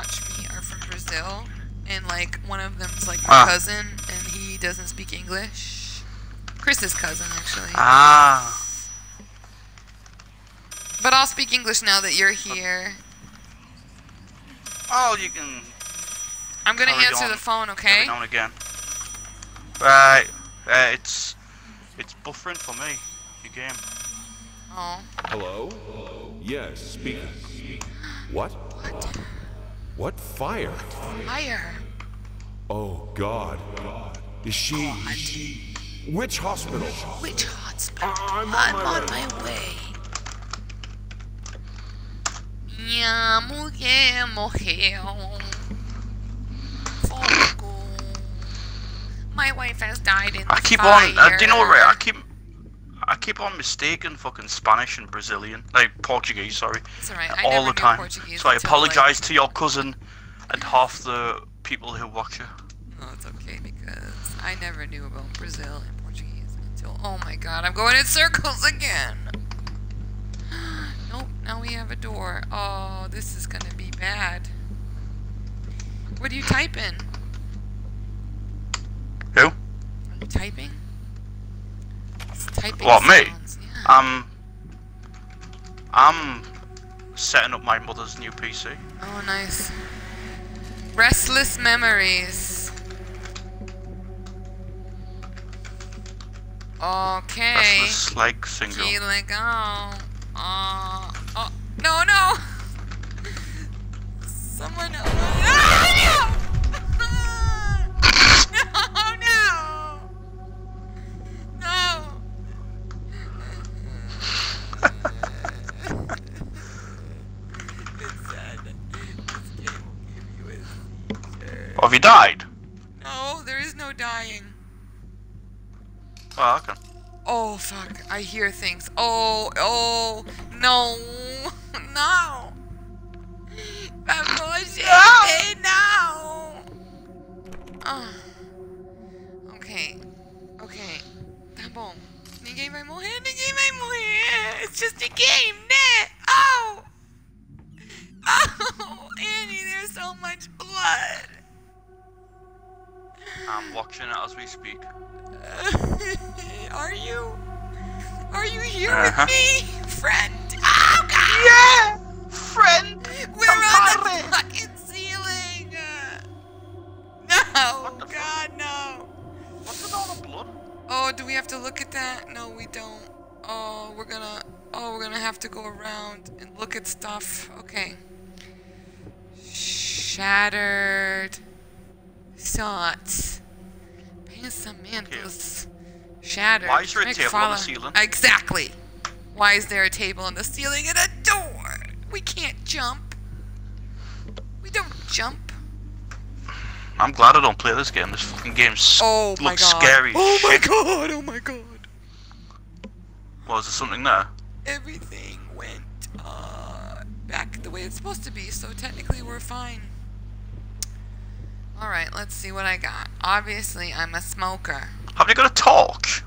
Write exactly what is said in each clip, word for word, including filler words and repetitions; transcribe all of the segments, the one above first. watch me are from Brazil, and like one of them's like my ah. cousin, and he doesn't speak English. Chris's cousin, actually. Ah. But I'll speak English now that you're here. Oh, you can. I'm gonna answer the phone, okay? Every now and again. Right. Uh, it's it's buffering for me. Your game. Oh. Hello. Yes. Speak. What? What? What fire? What fire. Oh God. Is she? God. She which hospital? Which hospital? I'm on, I'm my, on my way. Minha mulher morreu. Fogo. My wife has died in the I keep fire. on. Uh, do you know where I keep? I keep on mistaking fucking Spanish and Brazilian, like Portuguese. Sorry. That's all right. I all never the knew time. Portuguese so I apologize like... to your cousin and half the people who watch you. No, it's okay because I never knew about Brazil and Portuguese until. Oh my God! I'm going in circles again. Nope, now we have a door. Oh, this is gonna be bad. What are you typing? Who? Are you typing? It's typing what, sounds. me? Yeah. Um, I'm setting up my mother's new P C. Oh, nice. Restless memories. Okay. Restless like single. Que legal. Uh, oh, no, no! Someone else. Ah, no! No, no! No! It's sad. This game will give you a seizure. Well, have you died? No, there is no dying. Oh, okay. Oh fuck, I hear things. Oh, oh, no, no. That bullshit, no. no. Ah. Okay, okay. Tá bom. Ninguém vai morrer, ninguém vai morrer. It's just a game, né? Oh. Oh, Annie, there's so much blood. I'm watching it as we speak. Are you? Are you here uh-huh. with me, friend? Oh God! Yeah, friend. We're Compare. on the fucking ceiling. No, God, fuck? no. What's with all the blood? Oh, do we have to look at that? No, we don't. Oh, we're gonna. Oh, we're gonna have to go around and look at stuff. Okay. Shattered thoughts. Pensamentos. Shattered. Why is there a table on the ceiling? Exactly. Why is there a table on the ceiling and a door? We can't jump. We don't jump. I'm glad I don't play this game. This fucking game oh looks scary. Oh my shit. god! Oh my god! Well, is there something there? Everything went uh, back the way it's supposed to be, so technically we're fine. Alright, let's see what I got. Obviously, I'm a smoker. Have you got a torch?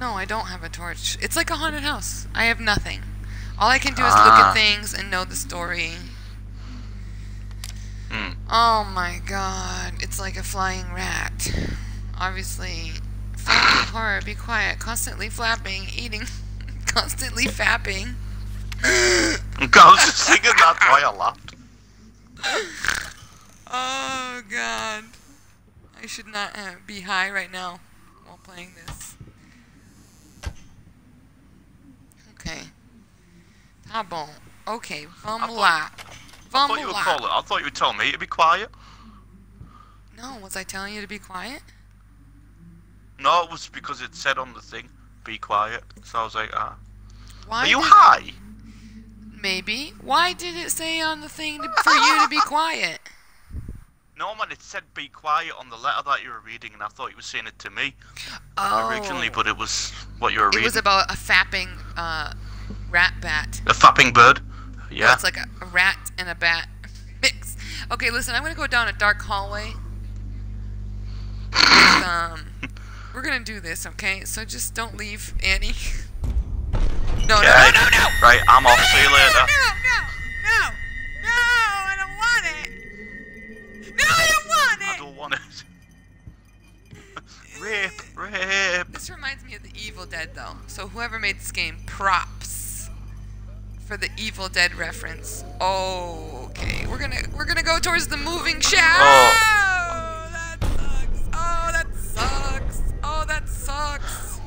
No, I don't have a torch. It's like a haunted house. I have nothing. All I can do is ah. look at things and know the story. Mm. Oh my god. It's like a flying rat. Obviously. Family horror, be quiet. Constantly flapping, eating. Constantly fapping. I was just thinking that's why I laughed. Oh God, I should not uh, be high right now while playing this. Okay. Tá bom. Okay, vamos lá. Vamos lá. I thought you would call it. I thought you would tell me to be quiet. No, was I telling you to be quiet? No, it was because it said on the thing, be quiet. So I was like, ah. Why Are you high? Maybe. Why did it say on the thing to, for you to be quiet? No, man, it said be quiet on the letter that you were reading, and I thought you were saying it to me oh. originally, but it was what you were reading. It was about a fapping uh, rat bat. A fapping bird? Yeah. Well, it's like a, a rat and a bat mix. Okay, listen, I'm going to go down a dark hallway. um, We're going to do this, okay? So just don't leave, Annie. No, okay. no, no, no, no! Right, I'm off. No, See you later. No, no, no, no, no, I don't want it. Mermaid's game. Props for the Evil Dead reference. Oh, okay. We're gonna we're gonna go towards the moving shaft. Oh, that sucks. Oh, that sucks. Oh, that sucks.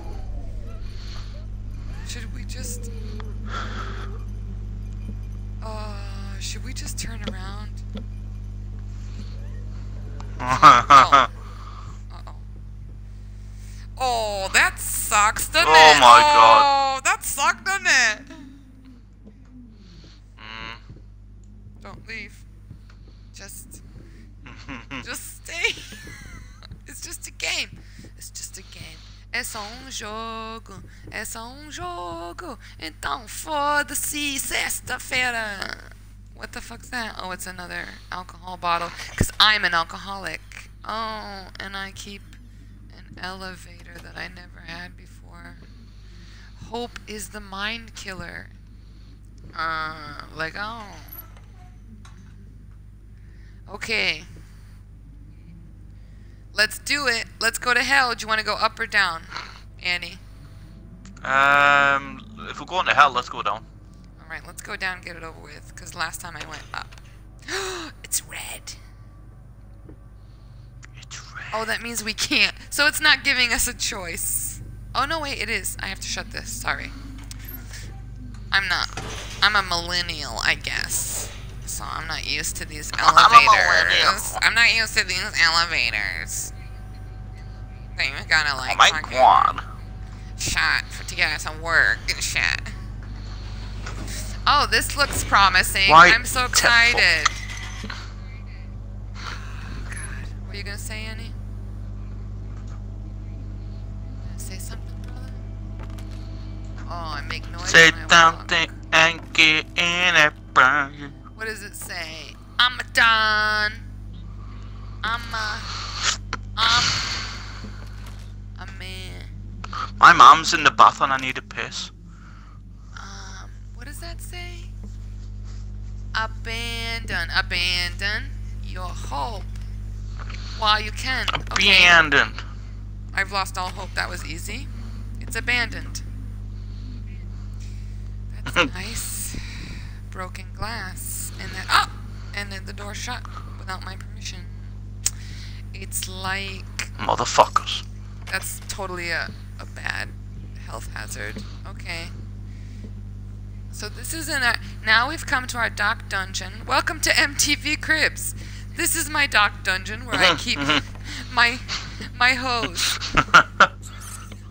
Should we just? Uh, should we just turn around? Oh. Oh, that sucks, doesn't it? Oh my god. Oh, that sucked, doesn't it? Mm. Don't leave. Just... just stay. It's just a game. It's just a game. É só um jogo. É só um jogo. Então foda-se, sexta-feira. What the fuck's that? Oh, it's another alcohol bottle. Because I'm an alcoholic. Oh, and I keep an elevator that I never had before. Hope is the mind killer. Uh, like, oh. Okay. Let's do it. Let's go to hell. Do you want to go up or down, Annie? Um, if we're going to hell, let's go down. Alright, let's go down and get it over with, because last time I went up. It's red. Oh, that means we can't. So it's not giving us a choice. Oh, no, wait, it is. I have to shut this. Sorry. I'm not. I'm a millennial, I guess. So I'm not used to these elevators. I'm, I'm not used to these elevators. They even gotta, like, oh, my God. Shot to get some work and shit. Oh, this looks promising. Why I'm so excited. What are you gonna say, Annie? Say something, brother? Oh, I make noise. Say something and get in it, brother. What does it say? I'm a Don. I'm a. I'm a man. My mom's in the bath and I need a piss. Um, what does that say? Abandon, abandon your hope. Wow, you can. Abandoned. Okay. I've lost all hope. That was easy. It's abandoned. That's nice. Broken glass. And then, oh! And then the door shut without my permission. It's like... motherfuckers. That's totally a, a bad health hazard. Okay. So this isn't a... Now we've come to our dock dungeon. Welcome to M T V Cribs. This is my dock dungeon where I keep my my hose.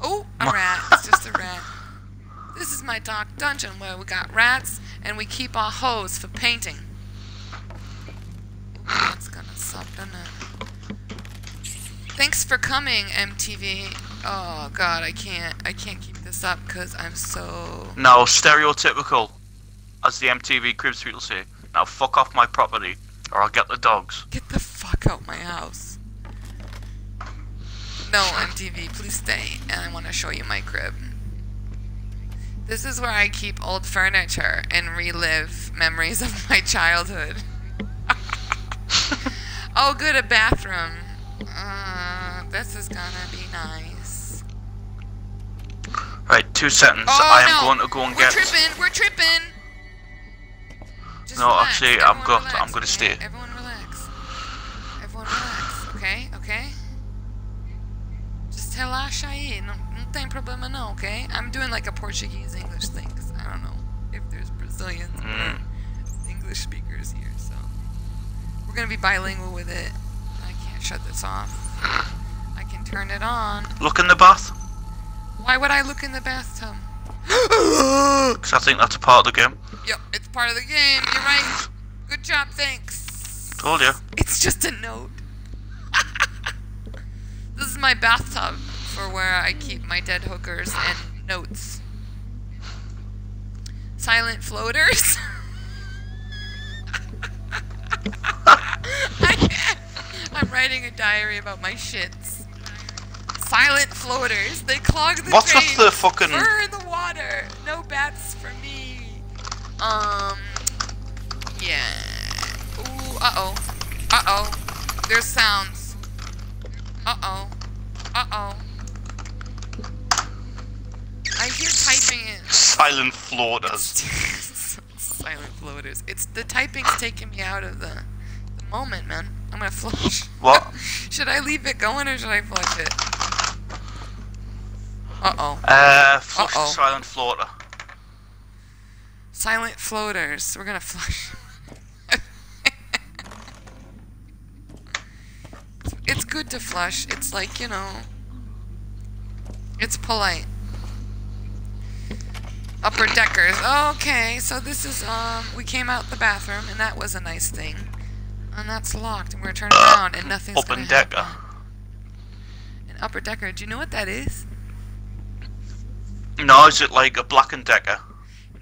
Oh, a rat. It's just a rat. This is my dock dungeon where we got rats and we keep our hose for painting. Ooh, that's gonna suck, doesn't it? Thanks for coming, M T V. Oh god, I can't I can't keep this up because I'm so no stereotypical, as the M T V Cribs people say. Now fuck off my property. Or I'll get the dogs. Get the fuck out my house. No, M T V, please stay. And I want to show you my crib. This is where I keep old furniture and relive memories of my childhood. Oh, good, a bathroom. Uh, this is gonna be nice. Right, two seconds. Oh, I am no. going to go and we're get... We're tripping, we're tripping! Just no, relax. Actually, I'm got. Relax, I'm gonna okay? stay. Everyone relax. Everyone relax. Okay, okay. Just relaxa aí. Não, não tem problema não. Okay. I'm doing like a Portuguese English thing because I don't know if there's Brazilians mm. or English speakers here. So we're gonna be bilingual with it. I can't shut this off. I can turn it on. Look in the bath. Why would I look in the bathtub? Because I think that's a part of the game. Yep, it's part of the game. You're right. Good job, thanks. Told you. It's just a note. This is my bathtub for where I keep my dead hookers and notes. Silent floaters. I can't. I'm writing a diary about my shits. Silent floaters. They clog the What's drains. What's with the fucking... Fur in the water. No bats for me. Um, yeah. Ooh, uh-oh. Uh-oh. There's sounds. Uh-oh. Uh-oh. I hear typing Silent floaters. Silent floaters. It's the typing's taking me out of the, the moment, man. I'm gonna flush. What? Should I leave it going or should I flush it? Uh-oh. Uh, flush uh -oh. the silent floater. Silent floaters. We're gonna flush. It's good to flush. It's like, you know, it's polite. Upper deckers. Okay, so this is, um, we came out the bathroom, and that was a nice thing. And that's locked, and we're gonna turn around, and nothing's gonna happen. Open decker. An upper decker. Do you know what that is? No, is it like a black and decker?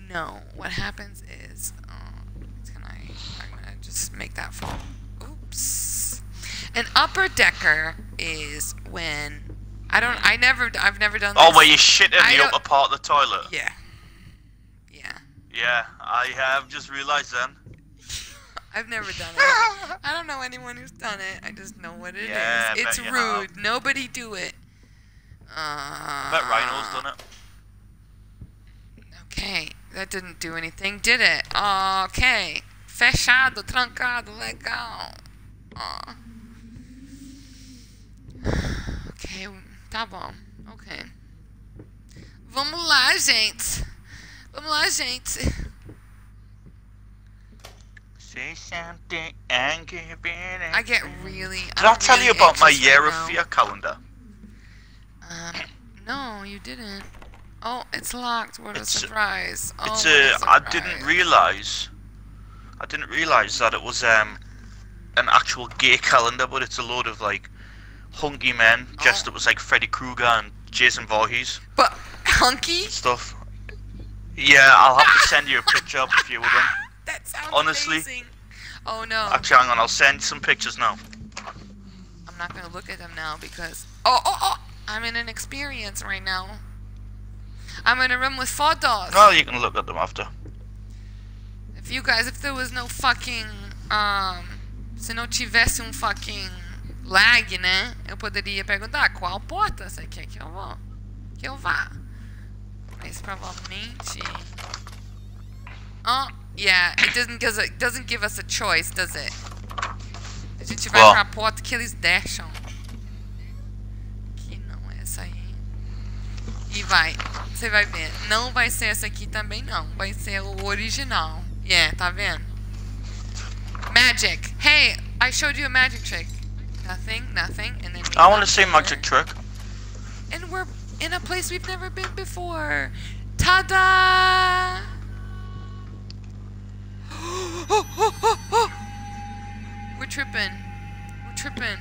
No. What happens is, oh, can I, I'm gonna just make that fall. Oops. An upper decker is when, I don't, I never, I've never done this. Oh, where you shit in I the upper part of the toilet. Yeah. Yeah, I have just realized then. I've never done it. I don't know anyone who's done it. I just know what it yeah, is. It's rude. Have. Nobody do it. Uh, I bet Rhino's done it. Okay, that didn't do anything, did it? Okay. Fechado, trancado, legal. Uh. Okay, tá bom. Okay. Vamos lá, gente. Vamos lá, gente. I get really. Did I tell really you about my year right of fear calendar? Um, no, you didn't. Oh, it's locked. What a it's surprise! A, oh, it's a, a surprise. I didn't realize. I didn't realize that it was um an actual gay calendar, but it's a load of like hunky men oh. dressed up as like Freddy Krueger and Jason Voorhees. But hunky stuff. Yeah, I'll have to send you a picture of a few of them. That sounds honestly amazing. Oh no. Actually, hang on, I'll send some pictures now. I'm not gonna look at them now because oh oh oh, I'm in an experience right now. I'm in a room with photos. Well, you can look at them after. If you guys, if there was no fucking um, se não tivesse um fucking lag, né? Eu poderia perguntar qual porta você quer que eu vá, que eu vá. Mas provavelmente. Oh, yeah, it doesn't give us, doesn't give us a choice, does it? A gente vai oh. pra porta que eles deixam. Que não é essa aí. E vai, você vai ver. Não vai ser essa aqui também não. Vai ser o original. Yeah, tá vendo? Magic. Hey, I showed you a magic trick. Nothing, nothing. And then I want to see magic trick. And we're in a place we've never been before. Ta-da! Oh, oh, oh, oh. We're tripping. We're tripping.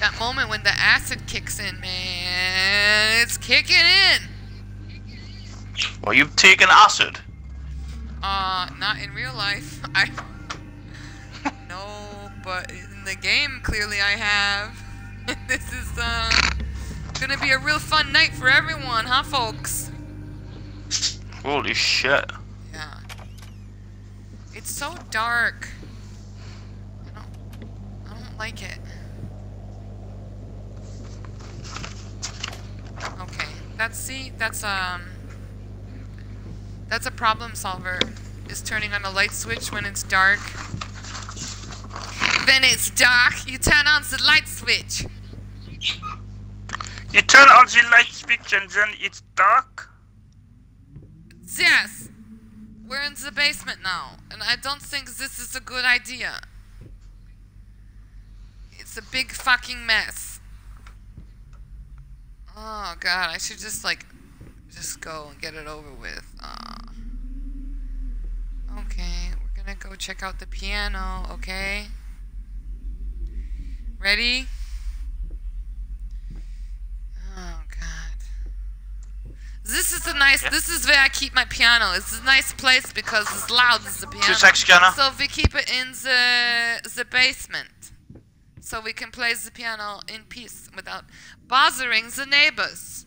That moment when the acid kicks in, man. It's kicking in. Well, you've taken acid. Uh, not in real life. I no, but in the game, clearly I have. This is uh, gonna be a real fun night for everyone, huh, folks? Holy shit. Yeah. It's so dark. I don't, I don't like it. Okay, that's, see, that's, um, that's a problem solver, is turning on a light switch when it's dark. When it's dark, you turn on the light switch. You turn on the light switch and then it's dark? Yes. We're in the basement now, and I don't think this is a good idea. It's a big fucking mess. Oh god, I should just like, just go and get it over with. Uh, okay, we're gonna go check out the piano, okay? Ready? Oh god. This is a nice, yeah. This is where I keep my piano. It's a nice place because it's loud as the piano. Two seconds, Jenna. So we keep it in the the basement. So we can play the piano in peace without bothering the neighbors.